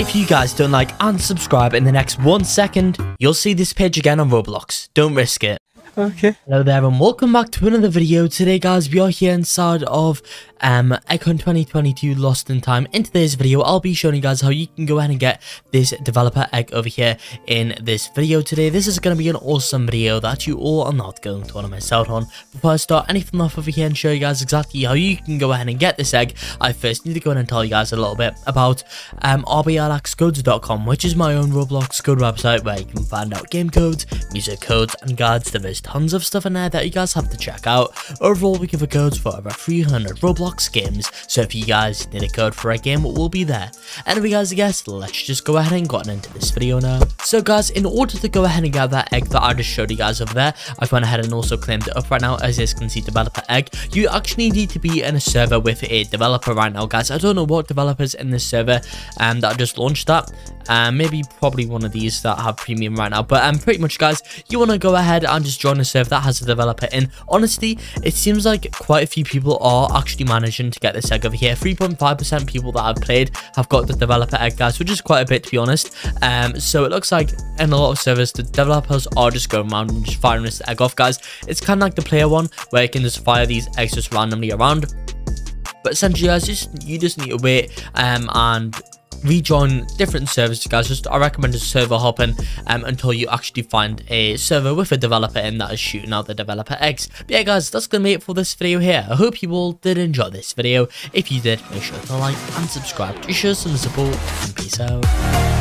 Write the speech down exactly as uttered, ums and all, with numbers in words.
If you guys don't like and subscribe in the next one second, you'll see this page again on Roblox. Don't risk it. Okay. Hello there and welcome back to another video. Today guys, we are here inside of um, Egg Hunt twenty twenty-two Lost In Time. In today's video, I'll be showing you guys how you can go ahead and get this developer egg over here in this video today. This is going to be an awesome video that you all are not going to want to miss out on. Before I start anything off over here and show you guys exactly how you can go ahead and get this egg, I first need to go ahead and tell you guys a little bit about um, r b r x codes dot com, which is my own Roblox code website where you can find out game codes, music codes, and guides to this. Tons of stuff in there that you guys have to check out. Overall, we give a codes for over three hundred Roblox games, so if you guys need a code for a game, it will be there. Anyway guys, I guess let's just go ahead and get into this video now. So guys, in order to go ahead and get that egg that I just showed you guys over there, I went ahead and also claimed it up right now. As you can see, developer egg, you actually need to be in a server with a developer right now guys. I don't know what developers in this server um, that just launched that, um, maybe probably one of these that have premium right now, but um, pretty much guys, you want to go ahead and just join on a server that has a developer in. Honestly, it seems like quite a few people are actually managing to get this egg over here. three point five percent people that I've played have got the developer egg guys, which is quite a bit to be honest. Um, so it looks like in a lot of servers the developers are just going around and just firing this egg off guys. It's kind of like the player one where you can just fire these eggs just randomly around, but essentially guys, just you just need to wait um and rejoin different servers guys. Just I recommend just server hopping um, until you actually find a server with a developer in that is shooting out the developer eggs. But yeah guys, that's gonna be it for this video here. I hope you all did enjoy this video. If you did, make sure to like and subscribe to show some support, and peace out.